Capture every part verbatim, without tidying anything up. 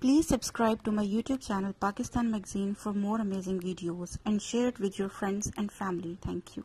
Please subscribe to my YouTube channel Pakistan Magazine for more amazing videos and share it with your friends and family. Thank you.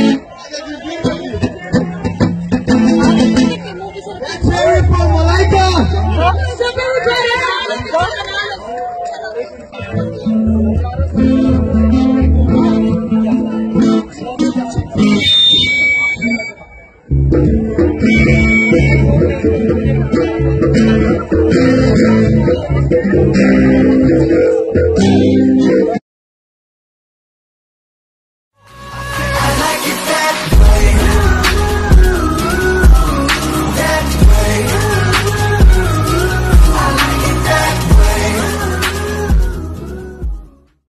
Thank you.